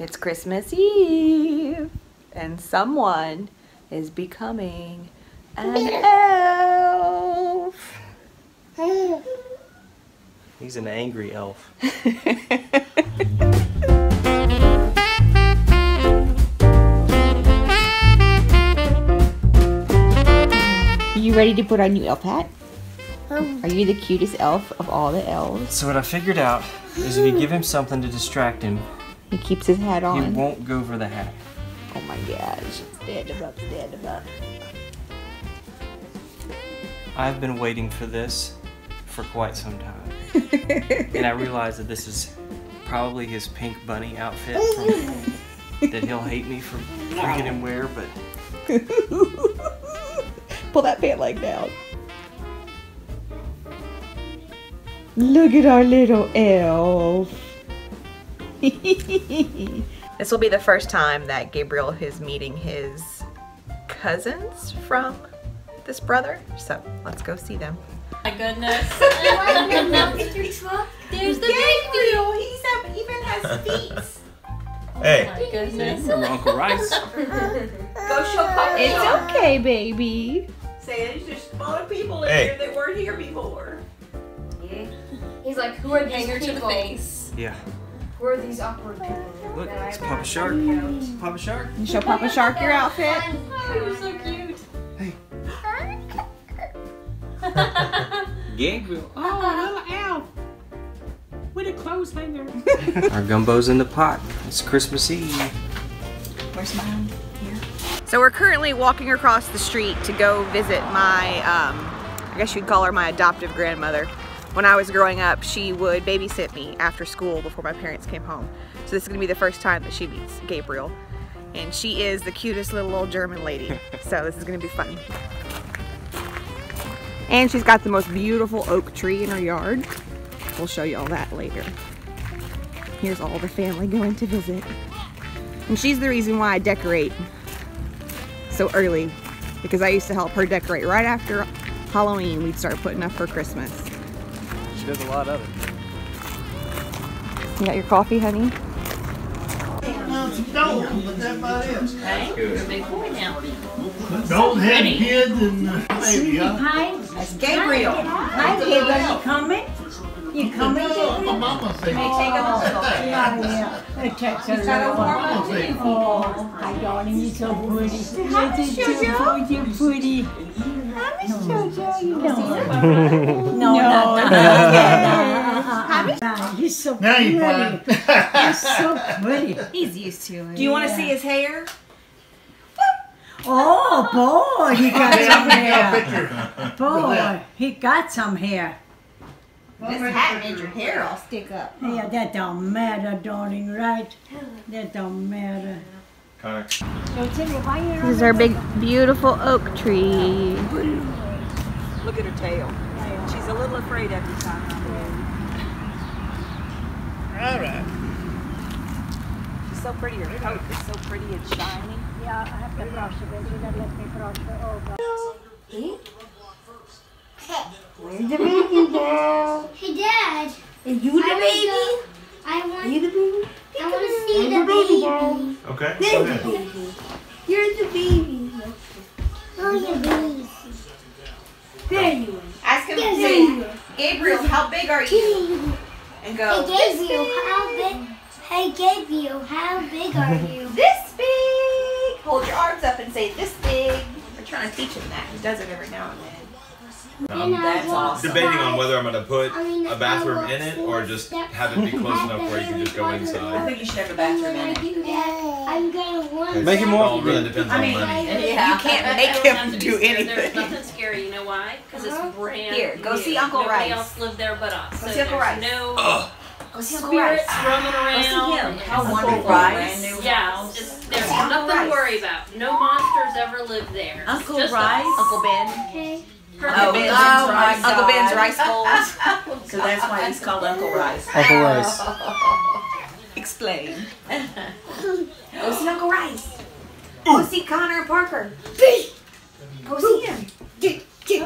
It's Christmas Eve, and someone is becoming an elf. He's an angry elf. You ready to put on your elf hat? Are you the cutest elf of all the elves? So what I figured out is if you give him something to distract him, he keeps his hat on. He won't go for the hat. Oh my gosh, it's dead above. I've been waiting for this for quite some time. And I realized that this is probably his pink bunny outfit that he'll hate me for making him wear, but... Pull that pant leg down. Look at our little elf. This will be the first time that Gabriel is meeting his cousins from this brother. So let's go see them. Oh my goodness. There's the Gabriel. He's up, even has feet. Hey. Oh my goodness. From Uncle Rice. Go show Papa. It's okay, baby. Say there's just smaller people in here that weren't here before. He's like, who are these people? To the face. Yeah. Who are these awkward people? Look, it's Papa Shark. Papa Shark. You show Papa Shark your outfit. Oh, you're so cute. Hey. Gabriel. Oh, little elf. With a clothes hanger. Our gumbo's in the pot. It's Christmas Eve. Where's mine? Here. So we're currently walking across the street to go visit my, I guess you'd call her my adoptive grandmother. When I was growing up, she would babysit me after school before my parents came home. So this is gonna be the first time that she meets Gabriel. And she is the cutest little old German lady. So this is gonna be fun. And she's got the most beautiful oak tree in her yard. We'll show you all that later. Here's all the family going to visit. And she's the reason why I decorate so early, because I used to help her decorate right after Halloween. We'd start putting up for Christmas. There's a lot of it. You got your coffee, honey? Don't have kids in the baby. That's Gabriel. Hi, Gabriel. You coming? You coming? My mama said. May take a little. Yeah, will. Takes a little. Oh, I darling, you're so pretty. Hi, Jojo. You're pretty. No. You're so pretty. You're so pretty. He's used to it. Do you want to see his hair? Oh, boy, he got some hair. Boy, he got some hair. This hat made your hair all stick up. Yeah, that don't matter, darling, right? That don't matter. This is our big, beautiful oak tree. Look at her tail. She's a little afraid every time. All right. She's so pretty. Her coat is so pretty and shiny. Yeah, I have to brush it. You gotta let me brush it over. Hey? Where's the baby, girl? Hey, Dad. Is you the baby? Are you the baby? I want to see the baby. Okay. You're the baby. Oh, the baby. There you are. Ask him to say, Gabriel, how big are you? And go, hey, Gabriel, how big? Hey, Gabriel, how big are you? This big. Hold your arms up and say, this big. We're trying to teach him that. He does it every now and then. I'm debating on whether I'm going to put a bathroom in it or just have it be close enough where you can just go inside. I think you should have a bathroom in it. I'm going to want make it more. It really depends on money. You can't make him do anything. There's nothing scary. You know why? Because it's brand new. Here, go see Uncle Rice. Nobody else lived there but us. Go see Uncle Rice. No spirits roaming around. How wonderful. Brand new. Yeah, there's nothing to worry about. No monsters ever lived there. Uncle Rice. Uncle Ben. Okay. Uncle Ben's rice bowls. So that's why he's called Uncle Rice. Uncle Rice. Explain. Go see Uncle Rice. Go see Connor and Parker. Go see him. Go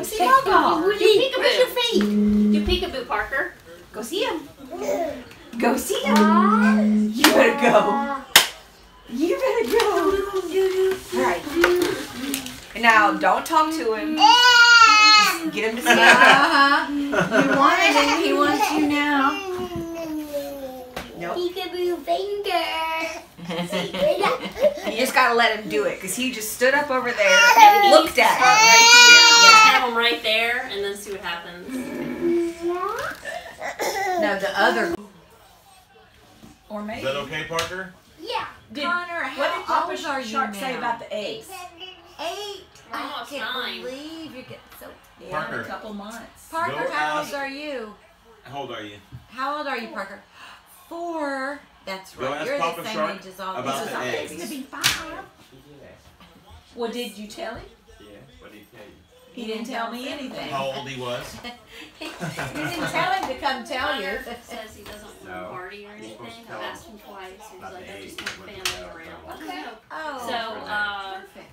see Moggle. You peekaboo your feet. You peekaboo, Parker. Go see him. Go see him. You better go. Now, don't talk to him. Just get him to smile. You wanted him. He wants you now. Nope. He can be a finger. You just gotta let him do it, because he just stood up over there and looked at him right here. Have him right there, and then see what happens. No, the other. Or maybe. Is that okay, Parker? Yeah. Connor, how old are you now? Say about the eggs? 8. I can't believe you're getting so down in a couple months. Parker, how old are you? How old are you? How old are you, Parker? 4. That's right. You're the same age as all these. This is always going to be 5. Well, did you tell him? Yeah. What did he tell you? He didn't tell me anything. How old he was? You didn't tell him to come tell you. Says he doesn't want to party or anything. I've asked him twice. He's like, I just want family around. Okay. Oh. So, perfect.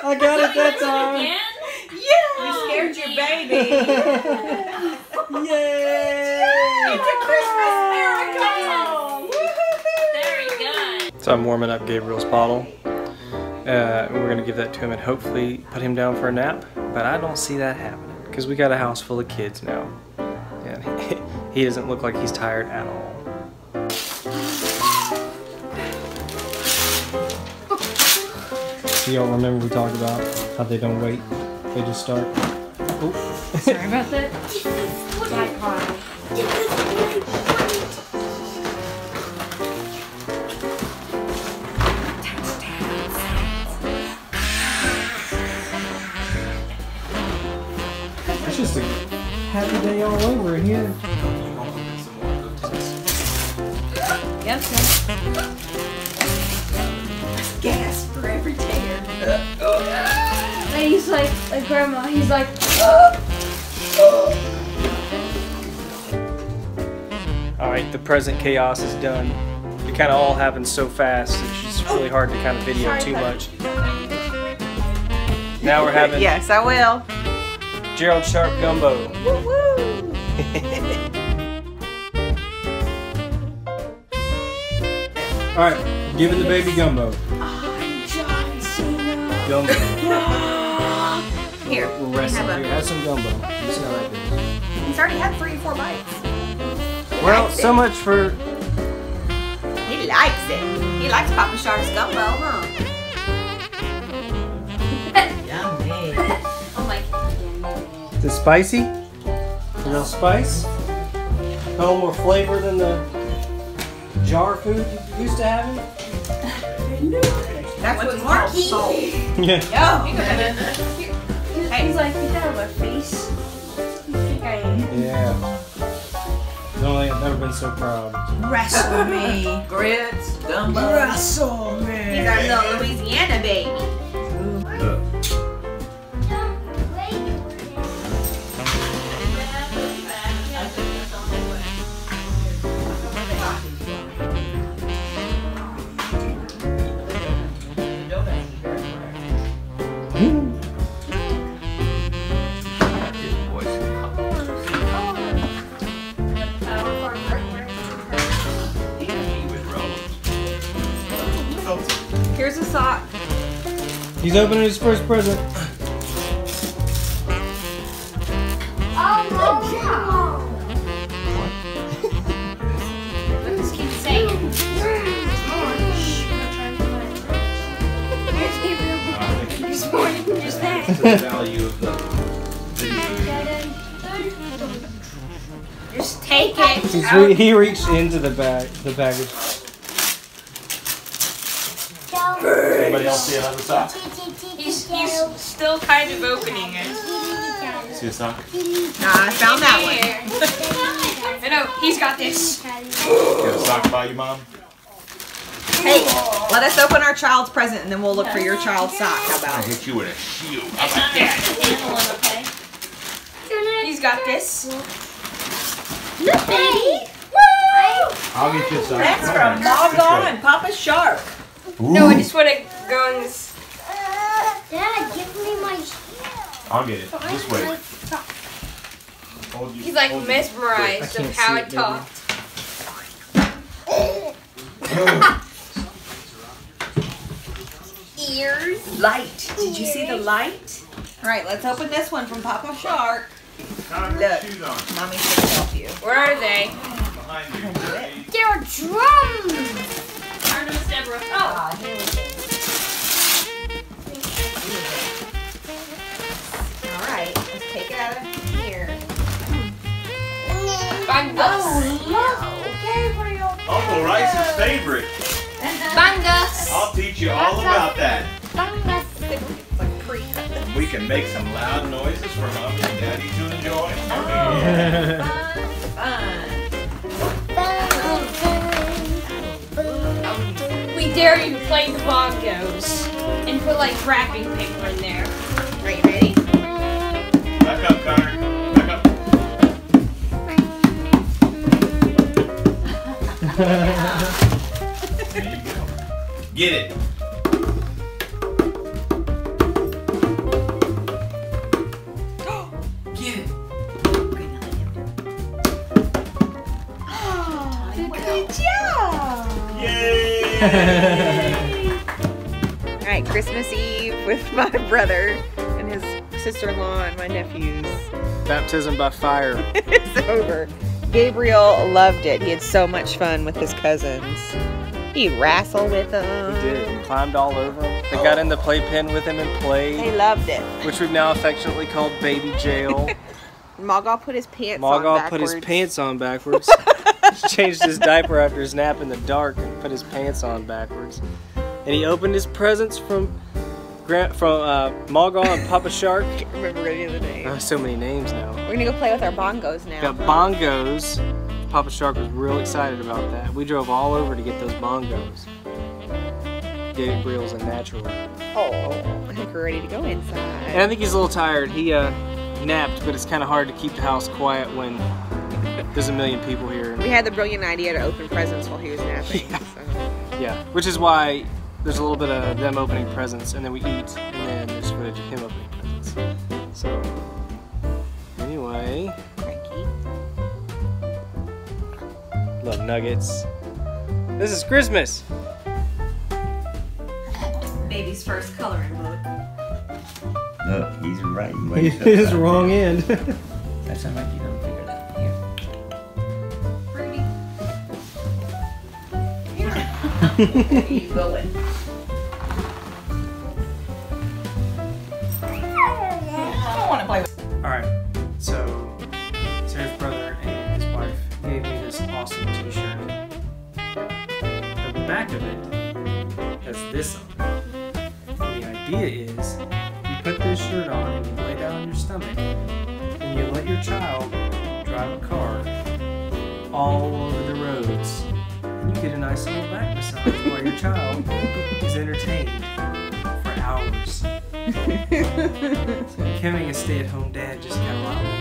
I got it that time. Again? Yeah. Oh, you scared your baby. Yay! It's a Christmas miracle. Very good. So I'm warming up Gabriel's bottle. We're gonna give that to him and hopefully put him down for a nap, but I don't see that happening because we got a house full of kids now, and he doesn't look like he's tired at all. Y'all remember we talked about how they don't wait; they just start. Oh. Sorry about that. Bye. Just a happy day all over again. Yep. Gasp for every tear. And he's like Grandma, he's like, Alright, the present chaos is done. It kind of all happens so fast, it's just really hard to kind of video too much. Now we're having... Yes, I will. Gerald Sharp Gumbo. Woo woo! Alright, give it the baby gumbo. I'm John Cena. Gumbo. Here. We're resting here. Have some gumbo. You smell like this. He's already had 3 or 4 bites. Well, so much for. He likes it. He likes Papa Shark's gumbo, huh? Is it spicy? A little spice? A little more flavor than the jar food you used to have? That's what's Marky. Yeah. Yo, he's like, you got my face. Yeah. I've never been so proud. Wrestle me. Grits, gumbo. Wrestle me. He's our little Louisiana baby. Here's a sock. He's opening his first present. Oh my God! What? Let's keep saying it. There's more. There's that. The value of the. Just take it. He reached into the bag, the baggage. Anybody else see another sock? He's still kind of opening it. See a sock? Nah, I found that one. I know, he's got this. Got a sock by you, Mom? Hey, let us open our child's present and then we'll look for your child's sock. How about it? I'll hit you with a shield. How about that? Okay. He's got this. Look, baby! Woo! I'll get you a sock. That's from Mawgon and Papa Shark. Ooh. No, I just want to go on this. Dad, give me my shield. I'll get it. This way. He's like mesmerized of how it talked. Ears. Light. Did you see the light? All right, let's open this one from Papa Shark. Look, Mommy should help you. Where are they? Behind you. They're drums. Turn them, Deborah. Oh, here we go. All right, let's take it out of here. Bangos. Oh, look. Okay, what are y'all doing? Uncle Rice's favorite. Bangos. I'll teach you all about that. Bangos. We can make some loud noises for Mommy and Daddy to enjoy. Oh, yeah. Fun. We dare you to play the bongos and put like wrapping paper in there. Are you ready? Back up, Connor. Back up. There you go. Get it. Alright, Christmas Eve with my brother and his sister-in-law and my nephews. Baptism by fire. It's over. Gabriel loved it. He had so much fun with his cousins. He wrestled with them. He did. He climbed all over them. They got in the playpen with him and played. They loved it. Which we've now affectionately called baby jail. Moggle put his pants on backwards. Moggle put his pants on backwards. He changed his diaper after his nap in the dark and put his pants on backwards. And he opened his presents from Mawgon and Papa Shark. I can't remember any of the names. Oh, so many names now. We're gonna go play with our bongos now. Got bongos. Papa Shark was real excited about that. We drove all over to get those bongos. Gabriel's a natural. Oh, I think we're ready to go inside. And I think he's a little tired. He napped, but it's kind of hard to keep the house quiet when there's a million people here. We had the brilliant idea to open presents while he was napping. Yeah, so. Yeah. Which is why there's a little bit of them opening presents, and then we eat, and then there's footage of him opening presents. So, anyway. Cranky. Love nuggets. This is Christmas! Baby's first coloring book. Look, he's writing right. His wrong end. That's how Mikey don't figure it out. Where are you going? I don't want to play with. Alright, so Sarah's brother and his wife gave me this awesome t-shirt. The back of it has this on it. And the idea is you put this shirt on and you lay down on your stomach and you let your child drive a car all over the roads. You get a nice little back massage while your child is entertained for hours. So becoming a stay-at-home dad just got a lot more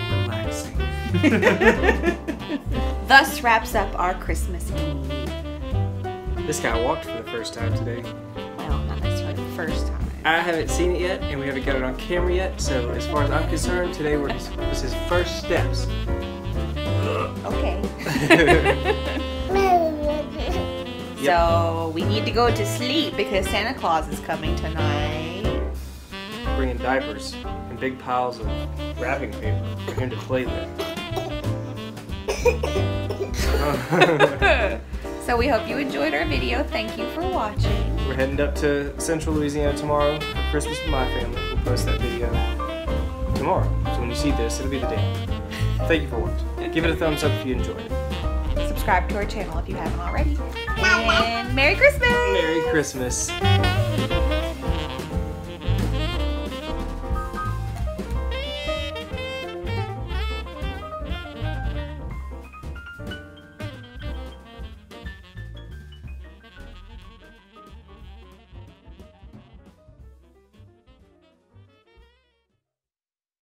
relaxing. Thus wraps up our Christmas Eve. This guy walked for the first time today. Well, not necessarily the first time. I haven't seen it yet, and we haven't got it on camera yet, so as far as I'm concerned, today was his first steps. Okay. Yep. So we need to go to sleep because Santa Claus is coming tonight. Bringing diapers and big piles of wrapping paper for him to play with. So we hope you enjoyed our video. Thank you for watching. We're heading up to Central Louisiana tomorrow for Christmas with my family. We'll post that video tomorrow. So when you see this, it'll be the day. Thank you for watching. Give it a thumbs up if you enjoyed it. Subscribe to our channel if you haven't already. And Merry Christmas! Merry Christmas!